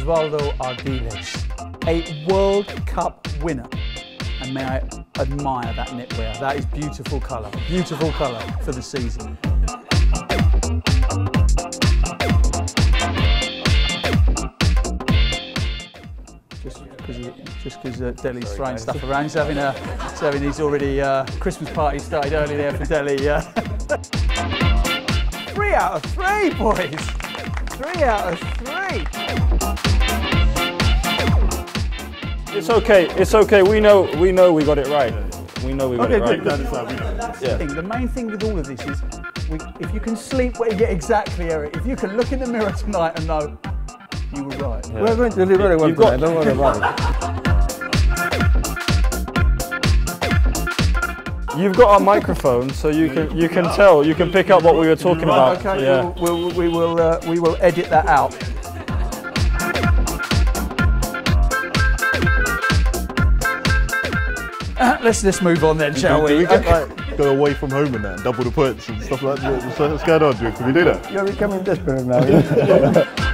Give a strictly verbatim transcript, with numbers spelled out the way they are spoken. Osvaldo Ardiles, a World Cup winner. And may I admire that knitwear. That is beautiful colour, beautiful colour for the season. Just because uh, Delhi's throwing nice stuff around. He's having, a, he's having he's already, uh, Christmas party started early there for Delhi. Uh. Three out of three, boys. Three out of three. It's okay, it's okay. We know we know we got it right. We know we got okay, it right. That's, that's yeah. the thing. The main thing with all of this is, we, if you can sleep, well, yeah, exactly, Eric. If you can look in the mirror tonight and know, you were right. Yeah. We're going to do very well tonight, don't worry about it. You've got our microphone, so you can you can tell, you can pick up what we were talking right, about. Okay, yeah. we'll, we'll, we, will, uh, we will edit that out. Uh, let's, let's move on then, shall do, we? Do we get, okay. like, go away from home and that, double the points and stuff like that? What's going on, Duke? Can we do that? You're becoming desperate now. Yeah?